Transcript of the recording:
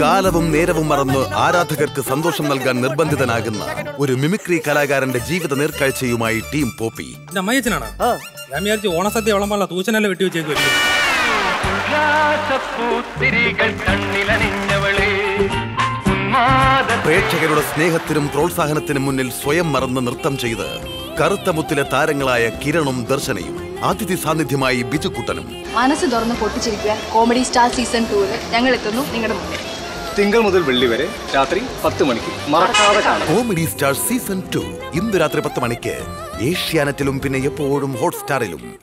കാലവും നേരവും മറന്ന് ആരാധകർക്ക് സന്തോഷം നൽകാൻ നിർബന്ധിതനാകുന്ന ഒരു മിമിക്രി കലാകാരന്റെ ജീവിത നേർക്കാഴ്ചയുമായി ടീം പോപ്പി. പ്രേക്ഷകരുടെ സ്നേഹത്തിനും പ്രോത്സാഹനത്തിനും മുന്നിൽ സ്വയം മറന്ന് നൃത്തം ചെയ്ത് കറുത്ത മുത്തിലെ താരങ്ങളായ കിരണും ദർശനയും അതിഥി സാന്നിധ്യമായി ബിജുക്കുട്ടനും. മനസ്സ് തുറന്ന് പൊട്ടിച്ചിരിക്കുക കോമഡി സ്റ്റാർ സീസൺ 2-ൽ ഞങ്ങൾ എത്തുന്നു നിങ്ങളുടെ മുന്നിൽ. തിങ്കൾ മുതൽ വെള്ളി വരെ രാത്രി 10 മണിക്ക് മറക്കാതെ കാണാം. കോമഡി സ്റ്റാർ സീസൺ 2 ഇന്ന് രാത്രി 10 മണിക്ക് ഏഷ്യാനെറ്റിലും പിന്നെ എപ്പോഴും ഹോട്ട്സ്റ്റാറിലും.